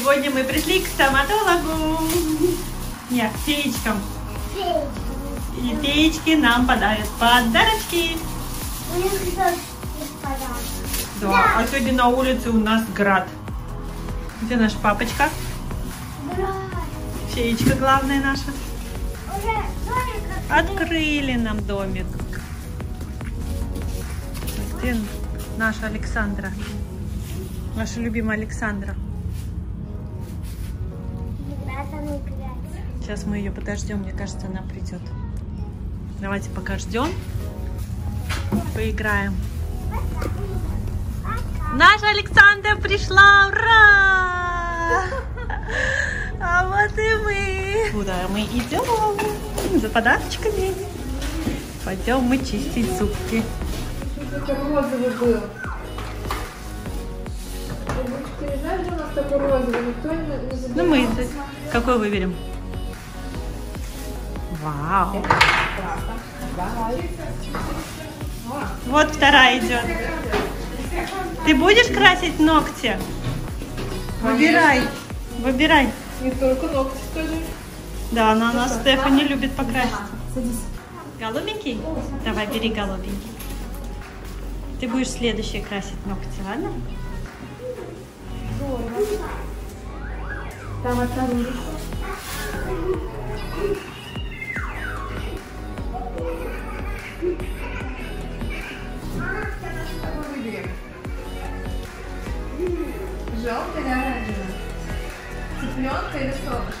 Сегодня мы пришли к стоматологу. Нет, к феечкам. И феечки нам подарят подарочки. У них подарки. Да, а сегодня на улице у нас град. Где наша папочка? Град. Феечка главная наша. Уже домик открыли нам домик. Где наша Александра? Наша любимая Александра. Сейчас мы ее подождем, мне кажется, она придет. Давайте пока ждем. Поиграем. Наша Александра пришла! Ура! А вот и мы! Куда мы идем? За подарочками. Пойдем мы чистить зубки. Это розовый был. Ну мы, какой выберем? Вау! Вот вторая идет. Ты будешь красить ногти? Выбирай. Выбирай. Не только ногти тоже. Да, она нас Стефани любит покрасить. Голубенький? Давай, бери голубенький. Ты будешь следующее красить ногти, ладно? Там одна ручка. Желтый или оранжевый? Цыпленка или солнышко?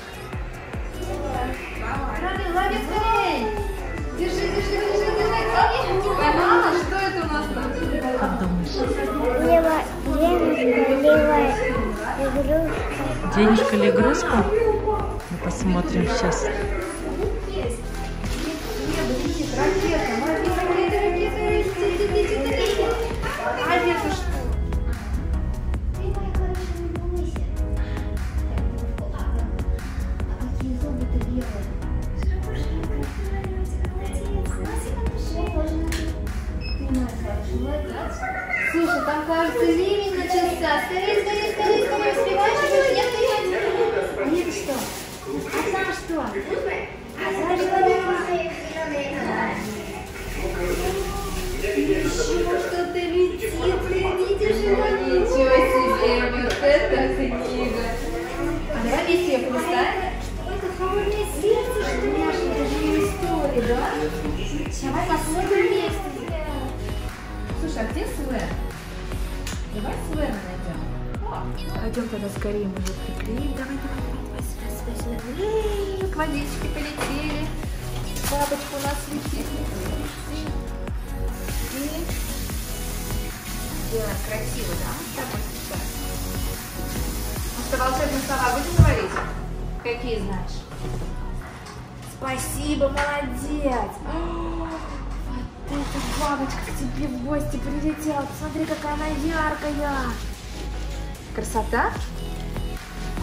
Лови скорей! Держи, держи, держи, держи! Поймала, что это у нас там? Как думаешь? Денежка или игрушка? Мы посмотрим сейчас. Слушай, там, кажется, ливень начался. Скорее, скорее, скорее, скорее, успеваешь? Нет, нет, что? А сам что? А сам что? Что-то летит, видишь его? Ничего себе, вот это книга. А давай весь ее поставим. Что это, холодное сердце, что ли? Это же ее история, да? Давай посмотрим вместе. Слушай, а где Свен? Давай Свена найдем. Пойдем тогда скорее, мы уже приклеим. Давай, давай, давай. Водички полетели. Бабочка у нас летит. Да, красиво, да? Мы с тобой сейчас. Ну что, волшебные слова будем говорить? Какие знаешь? Спасибо, молодец. Эта бабочка к тебе в гости прилетела. Смотри, какая она яркая. Красота?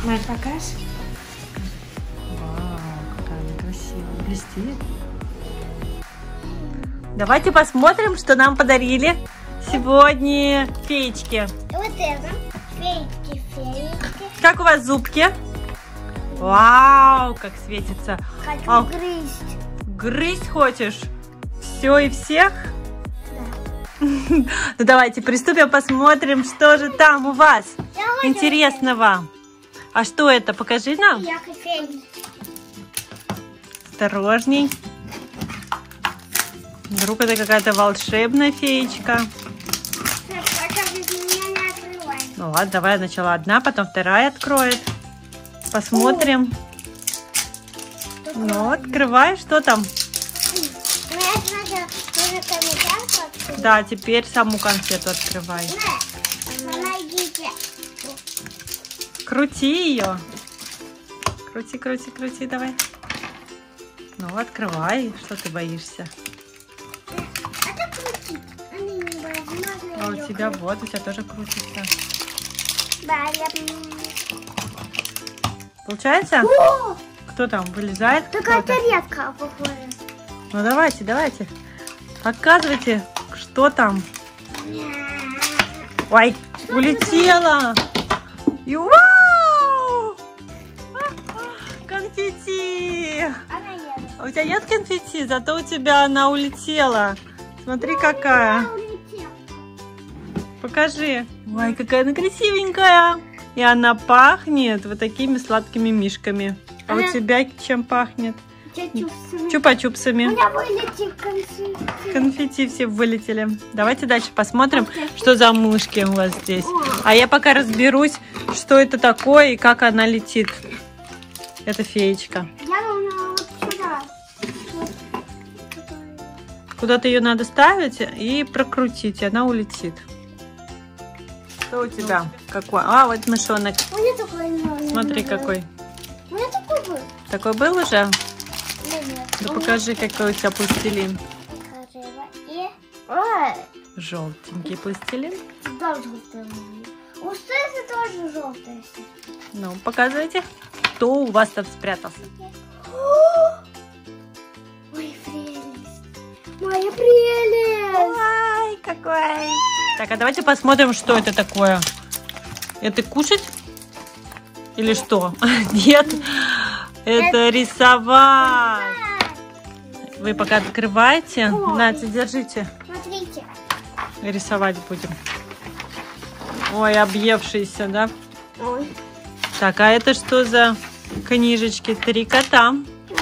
Мать, покажешь? Вау, какая она красивая. Блестит. Давайте посмотрим, что нам подарили сегодня феечки. Вот это. Феечки, феечки. Как у вас зубки? Вау, как светится. Хочу грызть. Грызть хочешь? Все и всех? Да. Ну давайте приступим, посмотрим, что же там у вас интересного. А что это? Покажи нам. Осторожней. Вдруг это какая-то волшебная феечка. Ну ладно, давай сначала одна, потом вторая откроет. Посмотрим. Ну, открывай, что там. Да, теперь саму конфету открывай. Помогите. Крути ее. Крути, крути, крути, давай. Ну, открывай, что ты боишься. Это крутит. Она не возможно. А у тебя крутит. Вот, у тебя тоже крутится. Да, я... Получается? О! Кто там вылезает? Какая-то редкая, похоже. Ну, давайте, давайте. Показывайте, что там. Ой, улетела. И вау! У тебя нет конфетти, зато у тебя она улетела. Смотри, какая. Покажи. Ой, какая она красивенькая. И она пахнет вот такими сладкими мишками. А у тебя чем пахнет? Чупа-чупсами. У меня вылетели конфетти. Конфетти все вылетели. Давайте дальше посмотрим, что за мышки у вас здесь. А я пока разберусь, что это такое и как она летит. Это феечка. Я думала, вот сюда. Куда-то ее надо ставить и прокрутить, и она улетит. Что у тебя? Какой? А, вот мышонок. Смотри, какой. У меня такой был. Такой был уже? Да покажи, какой у тебя пластилин. Желтенький пластилин. Да, желтый. У Стефы тоже желтый. Ну, показывайте, кто у вас там спрятался. Ой, прелесть. Моя прелесть. Ой, какой. Так, а давайте посмотрим, что это такое. Это кушать? Или что? Нет. Это рисовать. Вы пока открываете. Нате, держите. Смотрите. Рисовать будем. Ой, объевшийся, да? Ой. Так, а это что за книжечки? Три кота.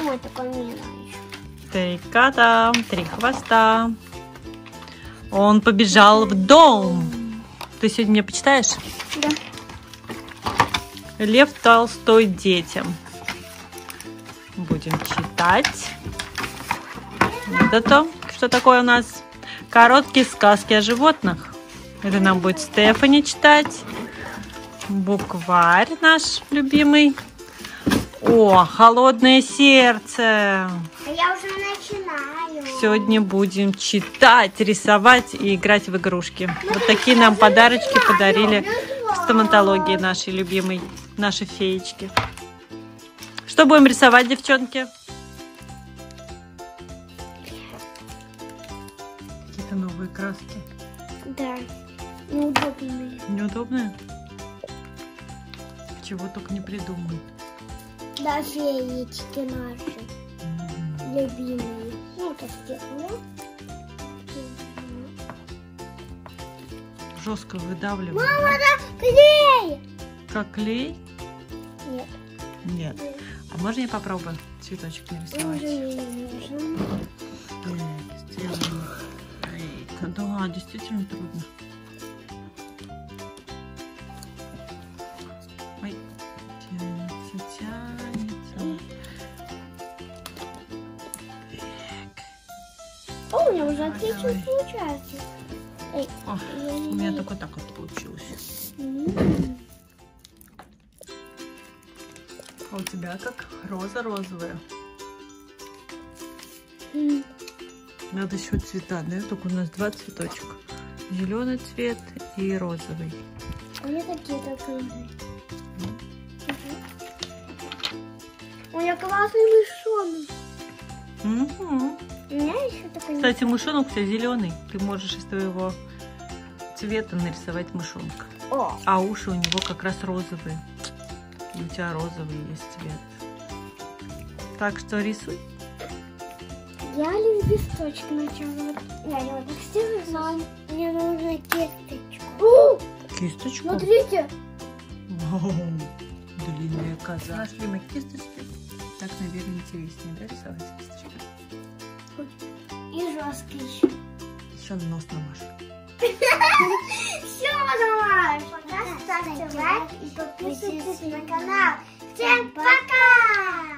Ой, такой милый. Три кота, три хвоста. Он побежал в дом. Ты сегодня мне почитаешь? Да. Лев Толстой детям. Будем читать. Это то, что такое у нас. Короткие сказки о животных. Это нам будет Стефани читать. Букварь наш любимый. О, холодное сердце. Я уже начинаю. Сегодня будем читать, рисовать и играть в игрушки. Вот такие нам подарочки подарили в стоматологии нашей любимой, наши феечки. Что будем рисовать, девчонки? Какие-то новые краски. Да, неудобные. Неудобные? Чего только не придумают. Да, феечки наши. Любимые. Ну, жестко выдавливаем. Мама, да, клей! Как клей? Нет. Нет. А можно я попробую цветочек нарисовать? Так, сделаем. Да, действительно трудно. Ой, тянется, тянется. Так. О, у меня уже отлично получается. О, у меня только так вот получилось. А у тебя как роза розовая. Надо еще цвета, да? Только у нас два цветочка. Зеленый цвет и розовый. У меня такие только розовые. У меня классный мышонок. У меня еще такой. Кстати, мышонок у тебя зеленый. Ты можешь из твоего цвета нарисовать мышонка. О. А уши у него как раз розовые. И у тебя розовый есть цвет. Так что рисуй. Я лепесточек начала. Я его рисую, но мне нужна кисточку. Кисточку? Смотрите. Вау, длинная коза. Нашли мы кисточки. Так, наверное, интереснее, да, рисовать кисточки? И жесткий еще. Еще нос намажу. Все намажу. Ставьте лайк и подписывайтесь на канал. Всем пока!